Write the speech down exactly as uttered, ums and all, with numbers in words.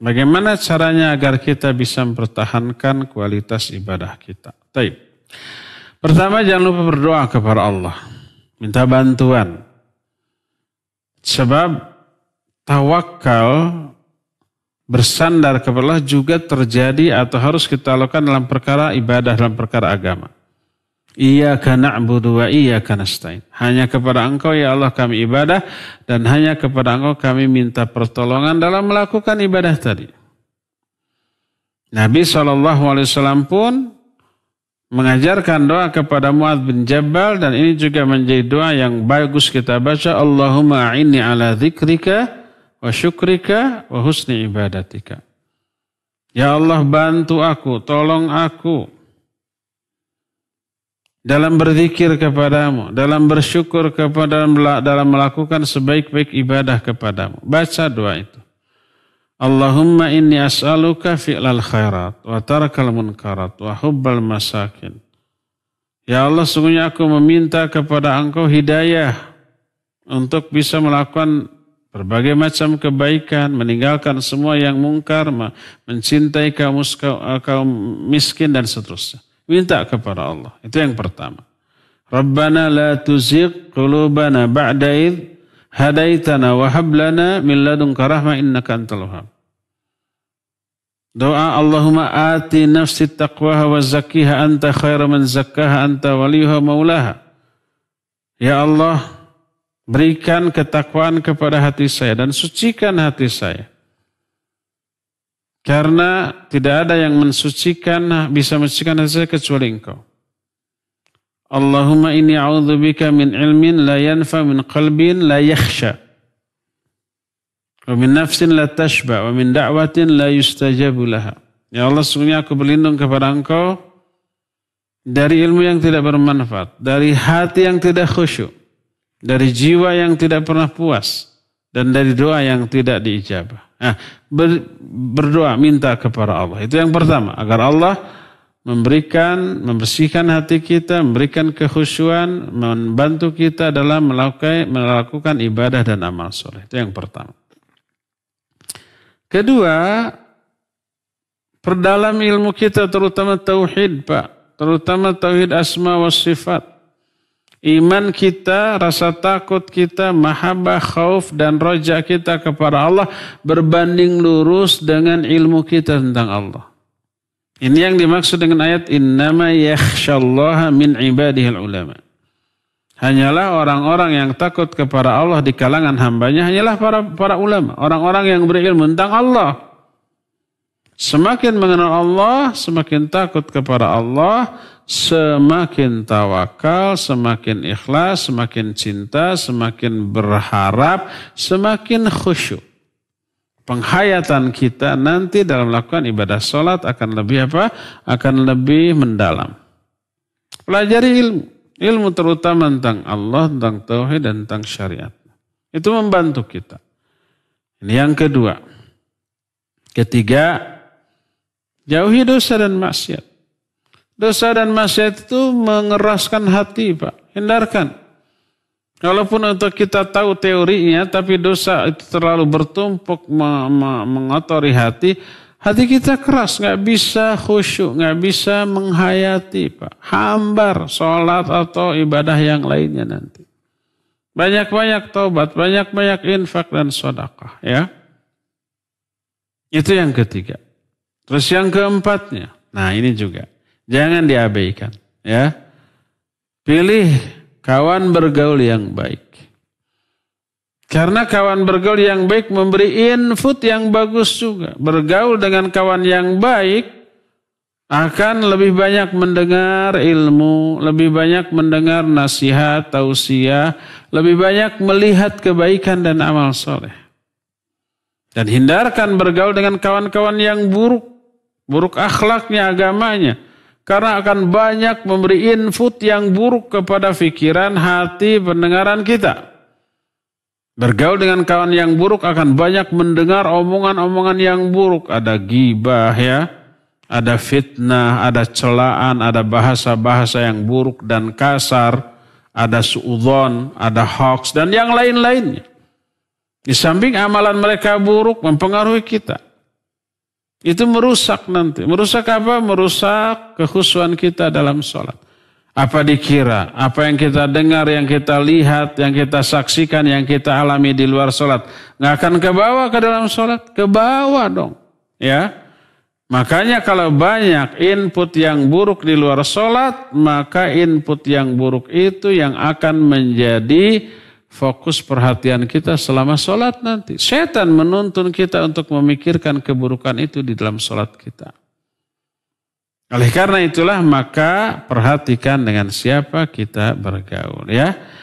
Bagaimana caranya agar kita bisa mempertahankan kualitas ibadah kita? Baik. Pertama, jangan lupa berdoa kepada Allah. Minta bantuan. Sebab tawakal bersandar kepada Allah juga terjadi atau harus kita lakukan dalam perkara ibadah, dalam perkara agama. Iyyaka na'budu wa iyyaka nasta'in. Hanya kepada Engkau ya Allah kami ibadah dan hanya kepada Engkau kami minta pertolongan dalam melakukan ibadah tadi. Nabi shallallahu alaihi wasallam pun mengajarkan doa kepada Mu'adz bin Jabal dan ini juga menjadi doa yang bagus kita baca. Allahumma a'inni ala dzikrika wa syukrika wa husni ibadatika. Ya Allah, bantu aku, tolong aku dalam berzikir kepadamu, dalam bersyukur kepada, dalam melakukan sebaik-baik ibadah kepadamu. Baca doa itu. Allahumma inni as'aluka fi'lal khairat, wa tarakal munkarat, wa hubbal masakin. Ya Allah, sungguhnya aku meminta kepada Engkau hidayah untuk bisa melakukan berbagai macam kebaikan, meninggalkan semua yang mungkar, mencintai kaum, kaum miskin dan seterusnya. Minta kepada Allah. Itu yang pertama. Rabbana la tuzigh qulubana ba'da idh hadaitana wa hab lana min ladunka rahmah innaka antal wahhab. Doa Allahumma ati nafsi taqwaha wa zakkiha anta khairu man zakkaha anta waliyuha maulaha. Ya Allah, berikan ketakwaan kepada hati saya dan sucikan hati saya. Karena tidak ada yang mensucikan, bisa mensucikan hati saya kecuali Engkau. Allahumma inni a'udzubika min ilmin la yanfa, min qalbin la yakhsha, wa min nafsin la tashba, wa min da'watin la yustajabu laha. Ya Allah, sungguhnya aku berlindung kepada Engkau dari ilmu yang tidak bermanfaat, dari hati yang tidak khusyuk, dari jiwa yang tidak pernah puas, dan dari doa yang tidak diijabah. Nah, ber, berdoa minta kepada Allah. Itu yang pertama, agar Allah memberikan, membersihkan hati kita, memberikan kekhusyuan, membantu kita dalam melakukan, melakukan ibadah dan amal soleh. Itu yang pertama. Kedua, perdalam ilmu kita, terutama tauhid, Pak, terutama tauhid asma wa sifat. Iman kita, rasa takut kita, mahabbah, khauf, dan roja kita kepada Allah berbanding lurus dengan ilmu kita tentang Allah. Ini yang dimaksud dengan ayat innama yakhsyallaha min ibadihil ulama. Hanyalah orang-orang yang takut kepada Allah di kalangan hambanya, hanyalah para para ulama, orang-orang yang berilmu tentang Allah. Semakin mengenal Allah, semakin takut kepada Allah, semakin tawakal, semakin ikhlas, semakin cinta, semakin berharap, semakin khusyuk. Penghayatan kita nanti dalam melakukan ibadah sholat akan lebih apa? Akan lebih mendalam. Pelajari ilmu. Ilmu terutama tentang Allah, tentang tauhid, dan tentang syariat. Itu membantu kita. Ini yang kedua. Ketiga, jauhi dosa dan maksiat. Dosa dan maksiat itu mengeraskan hati, Pak. Hindarkan. Walaupun untuk kita tahu teorinya, tapi dosa itu terlalu bertumpuk mengotori hati. Hati kita keras, nggak bisa khusyuk, nggak bisa menghayati, Pak. Hambar sholat atau ibadah yang lainnya nanti. Banyak-banyak taubat, banyak-banyak infak dan sedekah, ya. Itu yang ketiga. Terus yang keempatnya, nah ini juga. Jangan diabaikan, ya. Pilih kawan bergaul yang baik. Karena kawan bergaul yang baik memberi input yang bagus juga. Bergaul dengan kawan yang baik akan lebih banyak mendengar ilmu, lebih banyak mendengar nasihat, tausiah, lebih banyak melihat kebaikan dan amal soleh. Dan hindarkan bergaul dengan kawan-kawan yang buruk, buruk akhlaknya, agamanya. Karena akan banyak memberi input yang buruk kepada pikiran, hati, pendengaran kita. Bergaul dengan kawan yang buruk akan banyak mendengar omongan-omongan yang buruk. Ada ghibah, ya, ada fitnah, ada celaan, ada bahasa-bahasa yang buruk dan kasar, ada suudzon, ada hoax, dan yang lain-lainnya. Di samping amalan mereka buruk mempengaruhi kita. Itu merusak nanti. Merusak apa? Merusak kekhusyuan kita dalam sholat. Apa dikira? Apa yang kita dengar, yang kita lihat, yang kita saksikan, yang kita alami di luar sholat, nggak akan kebawa ke dalam sholat? Kebawa dong. Ya. Makanya kalau banyak input yang buruk di luar sholat, maka input yang buruk itu yang akan menjadi fokus perhatian kita selama sholat nanti. Setan menuntun kita untuk memikirkan keburukan itu di dalam sholat kita. Oleh karena itulah maka perhatikan dengan siapa kita bergaul, ya.